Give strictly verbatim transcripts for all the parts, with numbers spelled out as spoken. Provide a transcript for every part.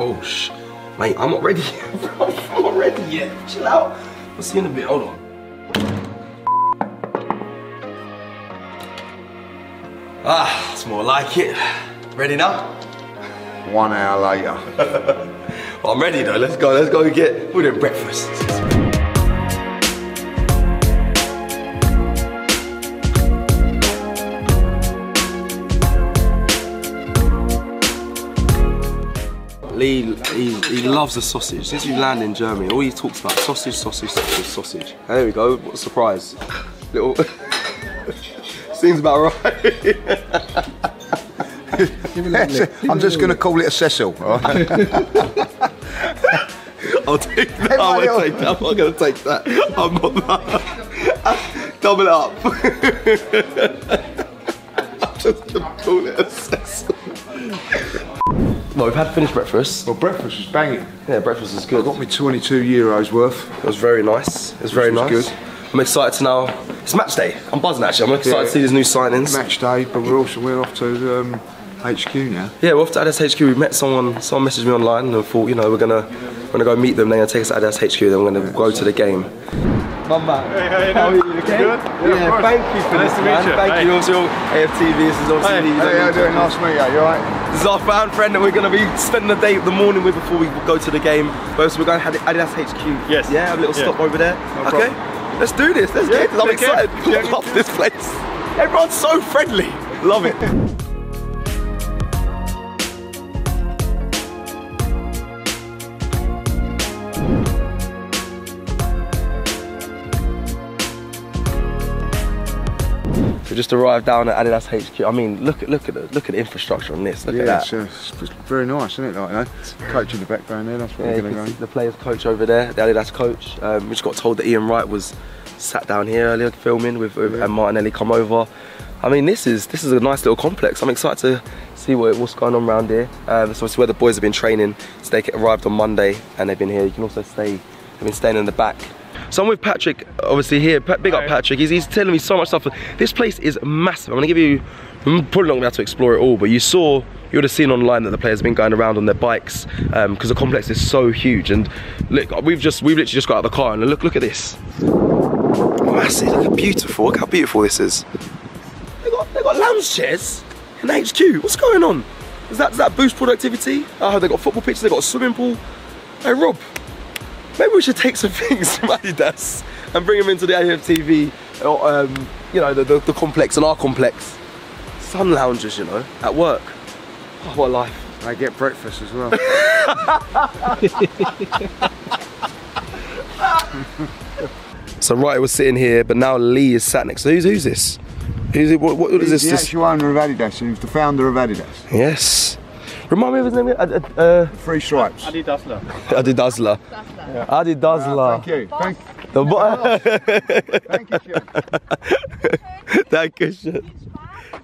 Oh shh, mate, I'm not ready yet, bro. I'm not ready yet. Chill out. I'll see you in a bit. Hold on. Ah, it's more like it. Ready now? One hour later. Well, I'm ready though. Let's go. Let's go get. We're doing breakfast. Lee, he, he loves a sausage. Since you landed in Germany, all he talks about sausage, sausage, sausage, sausage. And there we go, what a surprise. Little, seems about right. I'm just going to call it a Cecil, all right? I'll take that, hey, I won't take that, I'm not going to take that. I'm not that. Double it up. I'm just going to call it a Cecil. Well, we've had finished breakfast. Well, breakfast was banging. Yeah, breakfast was good. I got me twenty-two euros worth. It was very nice. It was very nice. Good. I'm excited to now. It's match day. I'm buzzing actually. I'm excited yeah. to see these new signings. Match day, but we're also we're off to um, H Q now. Yeah, we're off to Adidas H Q. We met someone. Someone messaged me online and I thought, you know, we're gonna we're gonna go meet them. They're gonna take us to Adidas H Q. Then we're gonna yeah. go to the game. Mama, hey, how, you how are you? You okay? Good? Yeah, yeah thank you for nice this, to man. Meet you. Thank hey. you. Also, A F T V. This is obviously. Hey, the, hey, how you doing? Nice to meet you. You alright? This is our fan friend that we're going to be spending the day, the morning with before we go to the game. First, we're going to Adidas H Q. Yes. Yeah, have a little yeah. stop over there. No okay, problem. Let's do this. Let's yeah, do this. I'm excited. I love yeah. this place. Everyone's so friendly. Love it. Just arrived down at Adidas H Q. I mean, look at look at the look at the infrastructure on this. Look yeah, at that. Yeah, it's, uh, it's very nice, isn't it? Like, you know, it's coach in the background there. That's where yeah, we're going to go. The players' coach over there, the Adidas coach. Um, we just got told that Ian Wright was sat down here earlier filming with, with yeah. and Martinelli come over. I mean, this is this is a nice little complex. I'm excited to see what what's going on around here. Um, so it's where the boys have been training. So they arrived on Monday and they've been here. You can also stay. They've been staying in the back. So I'm with Patrick, obviously here. Pa big Hi. up Patrick. He's, he's telling me so much stuff. This place is massive. I'm gonna give you, I'm probably not gonna be able to explore it all, but you saw, you would have seen online that the players have been going around on their bikes because um, the complex is so huge. And look, we've just, we've literally just got out of the car and look, look at this. Massive, look how beautiful, look how beautiful this is. They got, they got lounge chairs in H Q. What's going on? Does that, does that boost productivity? Oh, they got football pitches, they got a swimming pool. Hey Rob. Maybe we should take some things from Adidas and bring them into the A F T V, or, um, you know, the, the, the complex and our complex. Sun loungers, you know, at work. Oh, what a life. They get breakfast as well. So Wright was sitting here, but now Lee is sat next to so who's who's this? Who's it, what, what is this? He's the this? actual owner of Adidas, and he's the founder of Adidas. Yes. Remind me of his name. Uh, uh, Three stripes. Adi Dassler. Adi Dassler. Yeah. Adi Dassler. Uh, thank you. The boss. Thank you. Thank you. Thank you.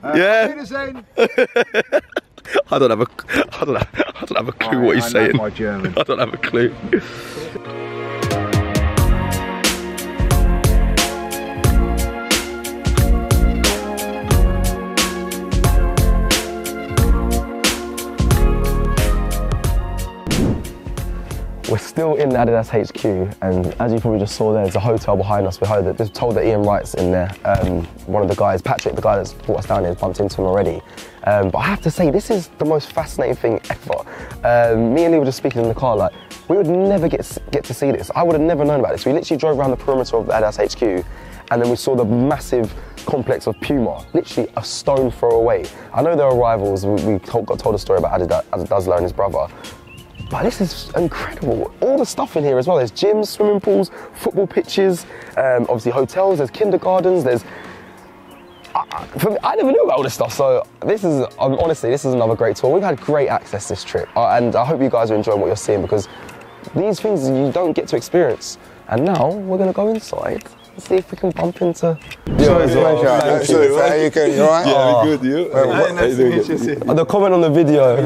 Uh, yeah. I don't have a. I don't. Have, I don't have a clue I, what he's I saying. My German. I don't have a clue. We're still in Adidas H Q, and as you probably just saw there, there's a hotel behind us. We heard that, just told that Ian Wright's in there. Um, one of the guys, Patrick, the guy that's brought us down here, has bumped into him already. Um, but I have to say, this is the most fascinating thing ever. Um, me and Lee were just speaking in the car, like, we would never get, get to see this. I would have never known about this. We literally drove around the perimeter of the Adidas H Q, and then we saw the massive complex of Puma, literally a stone throw away. I know there are rivals. We, we told, got told a story about Adidas, Adi Dassler and his brother. But this is incredible. All the stuff in here as well. There's gyms, swimming pools, football pitches, um, obviously hotels, there's kindergartens, there's... I, I, for me, I never knew about all this stuff, so this is, um, honestly, this is another great tour. We've had great access this trip, uh, and I hope you guys are enjoying what you're seeing because these things you don't get to experience. And now we're gonna go inside Let's see if we can bump into. Sorry, sorry, yeah, thank sorry, you. How are you going? You alright? Yeah, I'm good. You? Well, what, nice you to meet you. The comment on the video. I, I,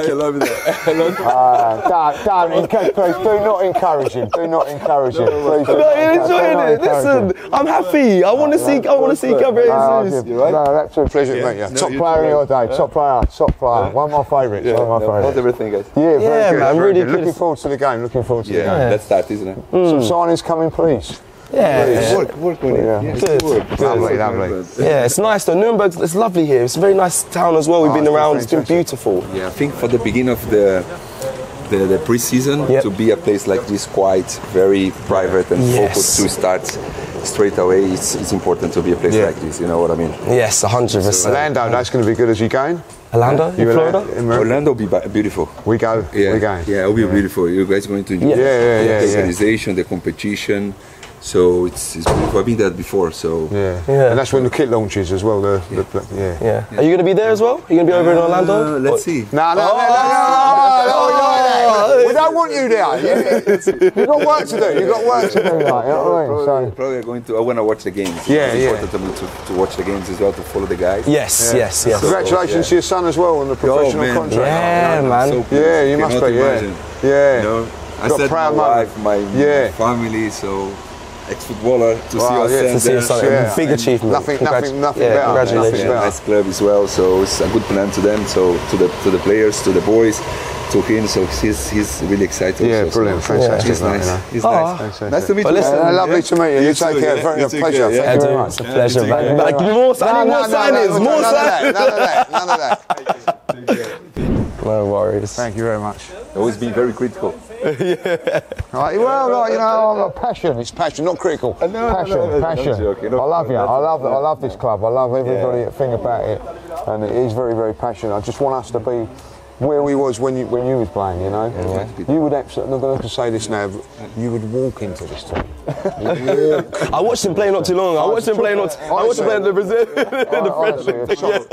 I love that. Ah, damn, damn, encourage, please, do not encourage him. Do not encourage him. Please, no, I'm enjoying it. Listen, I'm happy. I want to see. I want to see Gabriel Jesus. No, absolute pleasure, mate. Yeah. Top player in your day. Top player. Top player. One of my favourites. One of my favourites. How's everything, guys? Yeah, very good. I'm really looking forward to the game. Looking forward to the game. That's that, isn't it? Some signings coming, please. Yeah, yeah. yeah. Work, work on it. Yeah. Yes. Good. Good. Lovely, lovely. Yeah, it's nice though. Nuremberg, it's lovely here. It's a very nice town as well. We've oh, been around. It's been beautiful. Yeah, I think for the beginning of the the, the pre-season, yep. to be a place like this, quiet, very private and yes. focused to start straight away, it's, it's important to be a place yeah. like this. You know what I mean? Yes, a hundred percent. Orlando, that's going to be good as you going. Orlando, you Florida? Orlando will be beautiful. We go. Yeah, we go. Yeah, it will be yeah. beautiful. You guys are going to enjoy yeah. Yeah, yeah, yeah, the yeah, organization, yeah. the competition. So it's, it's beautiful. I've been there before, so... Yeah. yeah. And that's when the kit launches as well, the... Yeah. the yeah. yeah. Are you going to be there as well? Are you going to be over uh, in Orlando? Let's or? see. No, no, no, oh, no, no, no, no, no, no, no, no. We don't want you there. You've got work to do. You've got work to do. Like, probably, probably, probably going to... I want to watch the games. Yeah, it's yeah. It's important to, to watch the games as well, to follow the guys. Yes, yeah. yes, yes. Congratulations so, yeah. to your son as well on the professional Yo, contract. Yeah, oh, man. So cool. Yeah, you must be, yeah. Yeah. You know, I said my wife, my family, so... ex-footballer to wow, see us yeah, to see us yeah. big achievement. Nothing, nothing, nothing yeah, better. Congratulations. Nothing better. Nice club as well, so it's a good plan to them. So to the to the players, to the boys, to him. So he's he's really excited. Yeah, also, brilliant. So. Fantastic. He's yeah. nice. Yeah. He's oh, nice. Nice. Nice. nice to meet well, you. Listen, yeah. Lovely to meet you. You, you take too, care. Yeah. You pleasure. Yeah. Thank you very much. It's a pleasure. More signings. More signings. None of that. None of that. No worries. Thank you very much. Always been very critical. yeah. Right, well, like, you know, passion. It's passion, not critical. No, passion, no, no, passion. No, joking, no, I love you. I love. I love this club. I love everybody. Yeah. Thing about it, and it is very, very passionate. I just want us to be where we was when you when you was playing. You know, yeah, yeah. you would absolutely. I'm going to say this now. You would walk into this team. I watched him play not too long. I watched him play not. I watched him play in the Brazil. the French league. Top,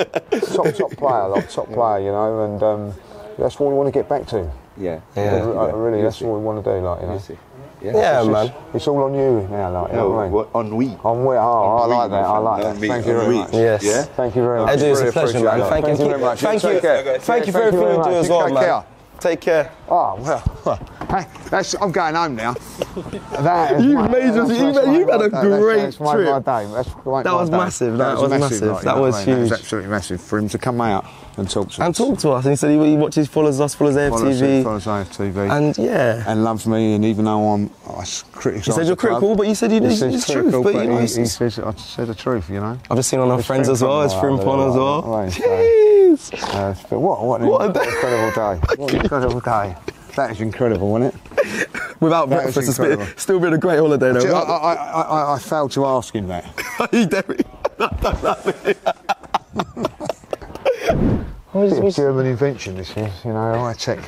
top, top player, like, top player. You know, and um, that's what we want to get back to. Yeah, yeah. yeah. Like, really, you that's see. what we want to do, like, you know. You yeah, yeah man. Just, it's all on you now, like, you know what I mean? On we. On we, oh, on I like that, I like that. Me. Thank you very much. Yes. Yeah? Thank you very much. Edu, it's a pleasure, man. Thank, thank you very much. Thank you, thank you, thank you. Thank you for everything you do as well, man. Care. Take care. Oh, well. Hey, that's, I'm going home now. That is you've made us, you've, made, you've had a great trip. That was massive, that was massive. That was huge. That was absolutely massive for him to come out. And talk to us. And talk to us. And he said he, he watches, follows us, follows A F T V. Follows, follows A F T V. And yeah. And loves me. And even though I'm, I criticise. You said you're critical, club, but you said you didn't. It's the truth. But you know, he, he says I said the truth. You know. I've just seen on our friends as well. It's from Pon as well. Jeez. Uh, but what? What an what incredible day! What an incredible day! That is incredible, wasn't it? Without that breakfast, it's been, still been a great holiday though. I, I, I, I, I failed to ask him that. He definitely. It's a German invention, this is, you know, high tech.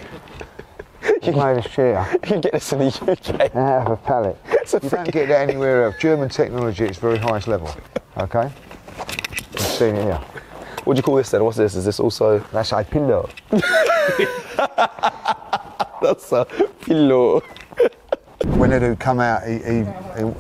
You made a chair. You get this in the U K. Out of a pallet. You don't get that anywhere else. German technology at its very highest level, okay? I've seen it here. What do you call this then? What's this? Is this also... That's a pillow. That's a pillow. When Edu come out, he, he,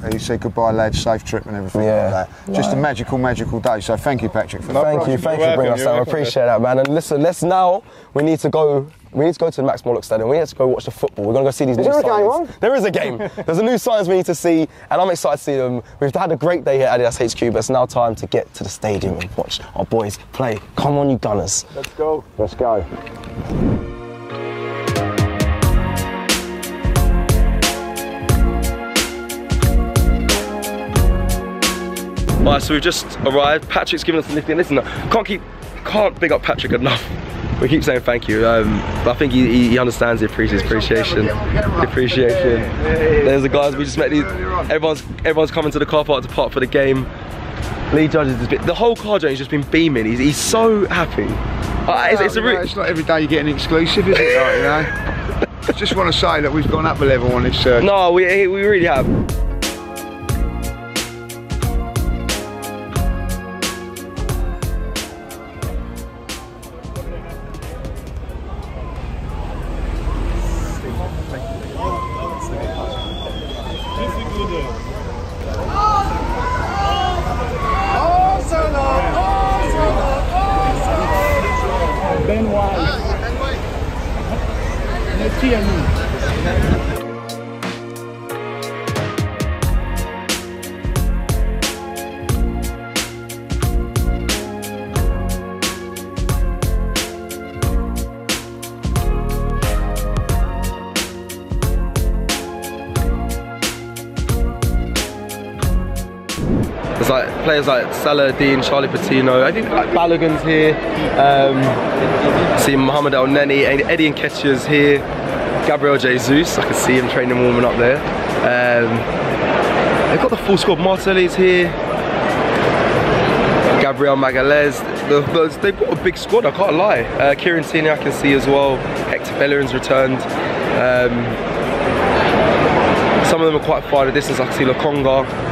he, he said goodbye, lads, safe trip and everything yeah. like that. Just right. a magical, magical day. So thank you, Patrick, for that. Thank you, thank you for bringing us down. I appreciate that, man. And listen, let's now, we need to go, we need to go to the Max-Morlock-Stadion. We need to go watch the football. We're going to go see these is new signs. Is there a game on? There is a game. There's a new signs we need to see, and I'm excited to see them. We've had a great day here at Adidas H Q, but it's now time to get to the stadium and watch our boys play. Come on, you Gunners. Let's go. Let's go. Alright, so we've just arrived. Patrick's given us a nifty, and listen, can't keep, can't big up Patrick enough. We keep saying thank you. Um, I think he, he understands the appreciation. Appreciation. There's the guys we just met. These, everyone's, everyone's coming to the car park to park for the game. Lee Judges has been, the whole car journey's just been beaming. He's, he's so happy. Uh, it's, it's, a re it's not every day you get an exclusive, is it? Right, you know? I just want to say that we've gone up a level on this search. No, we, we really have. Oh! see Emile. There's like players like Salah, Dean, Charlie Patino, I think like Balogun's here, um, see Mohamed El Neni, Eddie Nketiah's here, Gabriel Jesus, I can see him training warming up there. Um, they've got the full squad, Martinelli's here, Gabriel Magalhaes, the, the, they've got a big squad, I can't lie. Uh, Kieran Tierney I can see as well, Hector Bellerin's returned. Um, some of them are quite far in the distance, I can see Lokonga.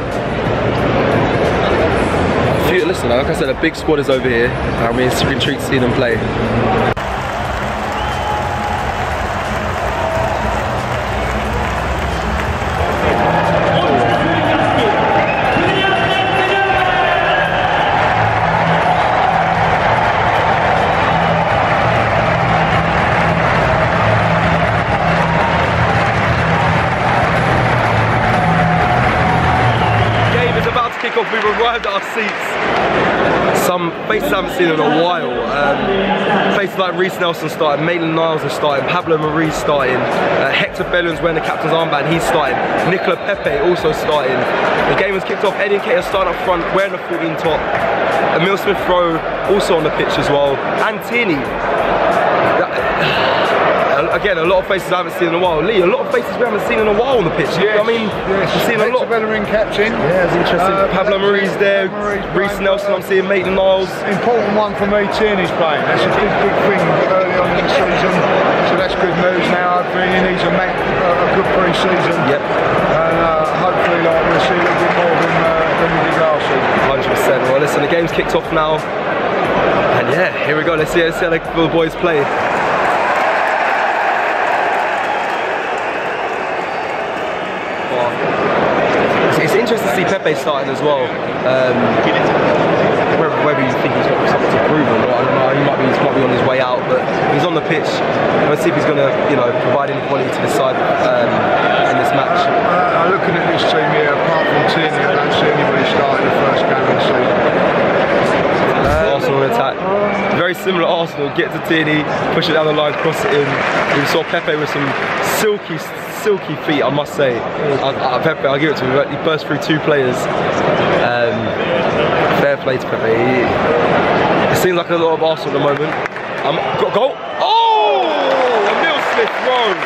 Listen, like I said, a big squad is over here. I mean, it's been a treat to see them play. We've arrived at our seats. Some faces I haven't seen in a while. Um, faces like Reece Nelson starting, Maitland Niles is starting, Pablo Marie's starting, uh, Hector Bellerin's wearing the captain's armband, he's starting, Nicola Pepe also starting. The game has kicked off, Eddie Nketiah starting up front, wearing the fourteen top, Emile Smith Rowe also on the pitch as well, and Tierney. Again, a lot of faces I haven't seen in a while. Lee, a lot of faces we haven't seen in a while on the pitch. Yes, I mean, yes. We've seen a lot. Bellerin catching. Yeah, it's interesting. Uh, Pablo Marie's there. Reece Nelson, I'm seeing Maitland Niles. Important one for me, Tierney's playing. That's a big, big thing early on in the season. So that's good news now. I really need to make a good pre-season. Yep. And uh, hopefully like, we'll see a little bit more than, uh, than we did last season. one hundred percent. Well, listen, the game's kicked off now. And yeah, here we go. Let's see, let's see how the boys play. Interesting to see Pepe starting as well. Um, whether you think he's got something to prove or not, I don't know. He might be, he might be on his way out, but he's on the pitch. Let's see if he's going to, you know, provide any quality to the side um, in this match. Uh, looking at this team here, apart from Tierney, I don't see anybody starting the first game of the season. Um, Arsenal attack. Very similar Arsenal. Get to Tierney, push it down the line, cross it in. We saw Pepe with some silky. Silky feet, I must say. I, I, Pepe, I'll give it to him. He burst through two players. Um, fair play to Pepe. It seems like a lot of Arsenal at the moment. Um, got a goal. Oh! Emile Smith Rowe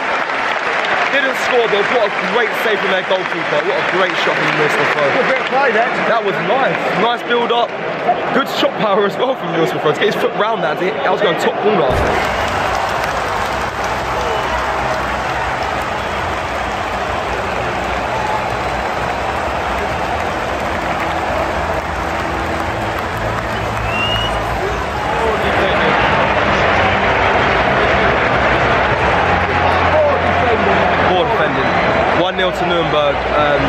didn't score, but what a great save from their goalkeeper. What a great shot from Emile Smith Rowe. Great play there. That was nice. Nice build up. Good shot power as well from Emile Smith Rowe. To get his foot round that, that was going top corner. To Nuremberg, um,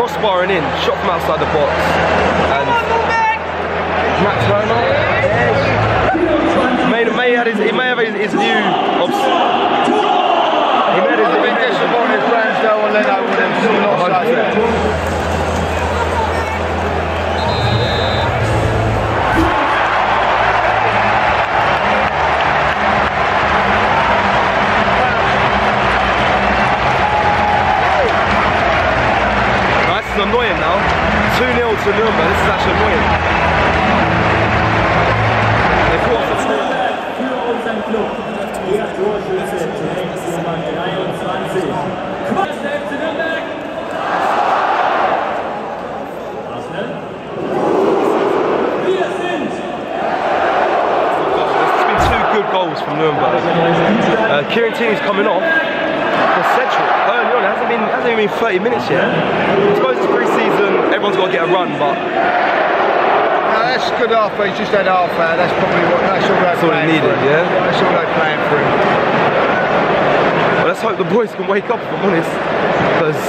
crossbar and in, shot from outside the box, and Max-Morlock-Stadion may, may have his, he may have his, his new he may have been disappointed friends though and Leno with him still not like that. Annoying now. two nil to Nuremberg. This is actually annoying. Of course it's There's been two good goals from Nuremberg. Uh, Kieran Tierney's coming off for Central. Early on, it hasn't been, hasn't even been thirty minutes yet. I suppose it's pre-season, everyone's got to get a run, but... No, that's good half, he's just had half hour, that's probably what, that's all that's all he needed, yeah? That's all they're playing for him. Well, let's hope the boys can wake up, if I'm honest, because...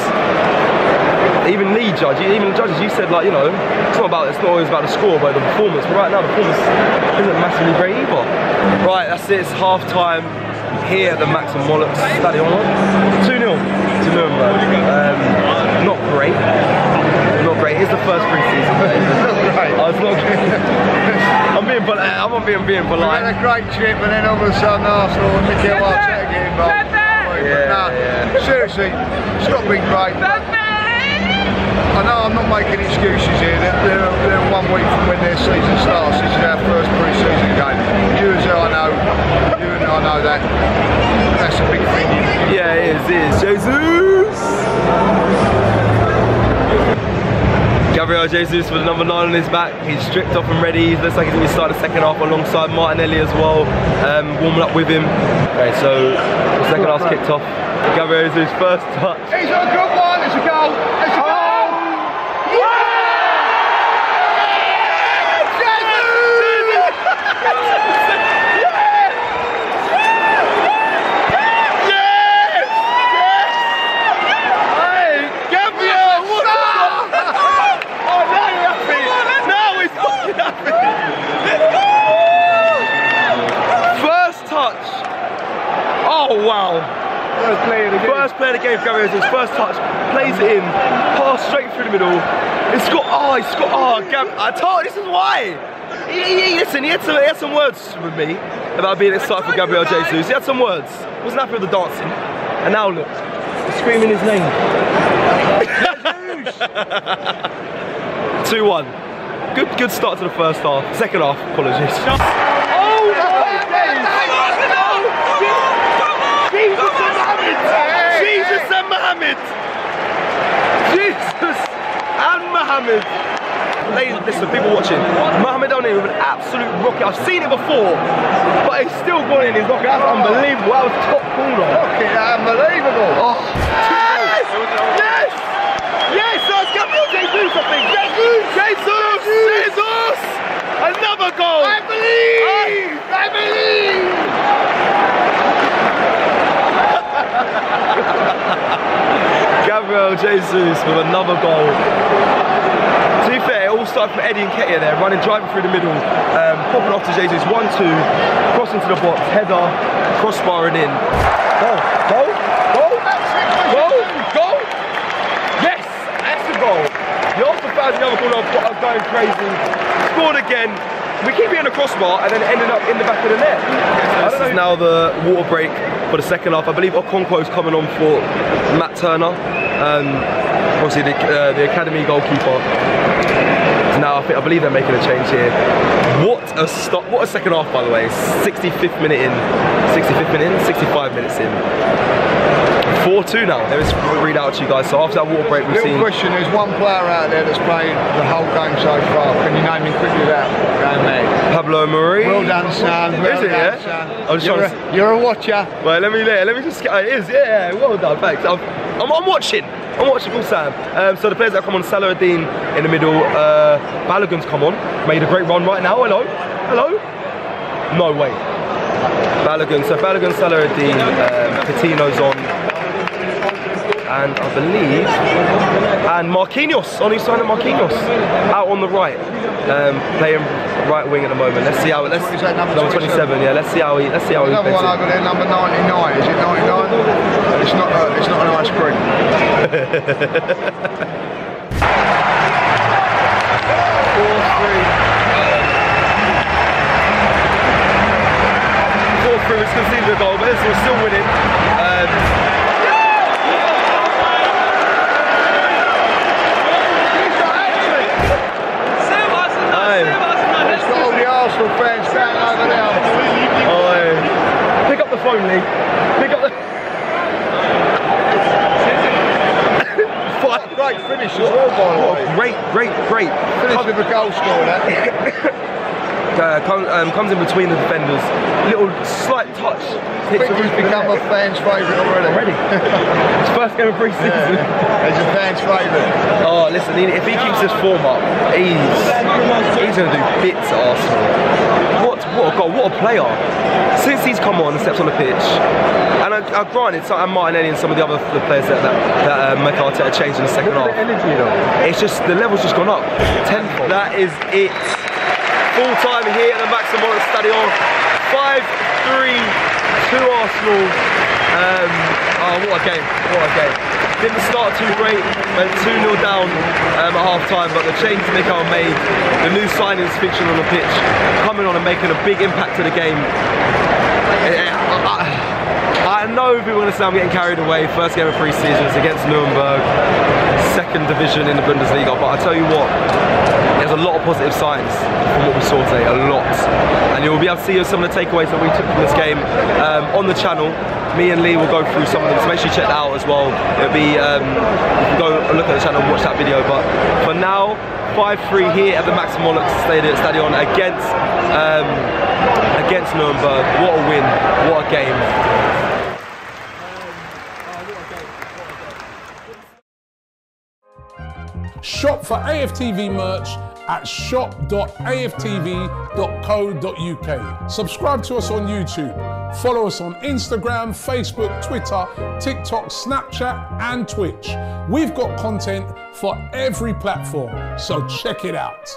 even the judge, even the judges, you said, like, you know, it's not about, it's not always about the score, but the performance. But right now, the performance isn't massively great either. Right, that's it. It's half time here at the Max-Morlock-Stadion. two nil to Nuremberg. Um, not great. Not great. It's the first pre-season. Right. I was not I'm being, but I'm not being, being polite. We had a great trip, and then all of a sudden, Arsenal and Mikel Arteta get involved. Yeah, nah, yeah. Seriously, it's not been great. I know I'm not making excuses here, they're, they're, they're one week from when their season starts. This is our first pre-season game. You and I know, you and I know that. That's a big thing. Yeah, it is, it is. Jesus! Gabriel Jesus with number nine on his back. He's stripped off and ready. He looks like he's going to start the second half alongside Martinelli as well, um, warming up with him. Okay, so the second half's kicked off. Gabriel Jesus' first touch. He's on a good one, it's a goal! It's a goal! Wow. First play of the game. First play of the game for Gabriel Jesus. First touch, plays it in, pass straight through the middle. It's got, oh, it's got, oh, Gab, I told you, this is why. He, he, listen, he had, some, he had some words with me about being excited for Gabriel Jesus. He had some words. Wasn't happy with the dancing. And now look, he's screaming his name. two one. Good, good start to the first half. Second half, apologies. Oh my days. Jesus and Mohammed! Hey, Jesus hey. and Mohammed! Jesus and Mohammed! Ladies, listen, people watching, Mohammed Oney with an absolute rocket. I've seen it before, but he's still going in his rocket. That's unbelievable. That was top corner. Rocket, unbelievable. Oh. Yes! Yes! Yes! That's Gabriel Jesus, I think. Jesus! Jesus! Jesus! Another goal! I believe! I, I believe! Gabriel Jesus with another goal. To be fair, it all started from Eddie and Nketiah there, running, driving through the middle, um, popping off to Jesus, one two, crossing to the box, header, crossbar and in. Goal, goal, goal, goal, goal, yes, that's the goal. The Arsenal fans are going crazy, scored again. We keep hitting the crossbar and then ended up in the back of the net. So this is now the water break for the second half. I believe Okonkwo's coming on for Matt Turner, um, obviously the, uh, the academy goalkeeper. Now I think I believe they're making a change here. What a stop! What a second half, by the way. sixty-fifth minute in, sixty-fifth minute in, sixty-five minutes in. four two now. There is a read out to you guys. So after that water break, we've Little seen. question: there's one player out there that's played the whole game so far. Can you name him quickly? That Pablo Marie. Well done, son. Well is it? Done, yeah. Son. You're, a, you're a watcher. Well, let me let me just. It is. Yeah. Well done. Thanks. I'm, I'm, I'm watching. I'm watching full Sam. Um, so the players that come on: Salahuddin in the middle. Uh, Balogun's come on. Made a great run right now. Hello. Hello. No way. Balogun. So Balogun, Salahuddin, um, Patino's on. And I believe, and Marquinhos, on his side of Marquinhos, out on the right, um, playing right wing at the moment. Let's see how. Let's, is that number twenty-seven? Yeah, let's see how he. Let's see how he. Another one over there, number ninety-nine. Is it ninety-nine? It's not. Uh, it's not an ice cream. four three. four three. It's conceded a goal, but this was still winning. Um, Fans down over there. Oh, pick up the phone, Lee. Pick up the. What a great finish as well, by the way. Great, great, great. Finish with a goal scorer. uh, come, um, comes in between the defenders. Little slight touch. I think he's become a fan's favourite already. Already. first game of pre-season. Yeah. It's a fan's favourite. Oh, listen, if he keeps his form up, he's, he's going to do bits at Arsenal. What, what a goal, what a player. Since he's come on and steps on the pitch, and I, I granted, so, and Martinelli and some of the other the players that, that, that uh, make Arteta change in the second half. The energy, though. It's just, the level's just gone up. Tenfold. That is it. Full time here at the Max-Morlock-Stadion. five three to Arsenal. Um, oh, what a game, what a game. Didn't start too great, went two nil down um, at half time, but the changes Mikel made, the new signings featuring on the pitch, coming on and making a big impact to the game. I, I, I know people are going to say I'm getting carried away. First game of three seasons against Nuremberg, second division in the Bundesliga, but I tell you what, there's a lot of positive signs from what we saw today, a lot. And you'll be able to see some of the takeaways that we took from this game um, on the channel. Me and Lee will go through some of them, so make sure you check that out as well. It'll be, um, you can go look at the channel and watch that video. But for now, five three here at the Max-Morlock-Stadion against, um, against Nuremberg. What a win, what a game. Shop for A F T V merch at shop dot A F T V dot co dot U K. Subscribe to us on YouTube. Follow us on Instagram, Facebook, Twitter, TikTok, Snapchat, and Twitch. We've got content for every platform, so check it out.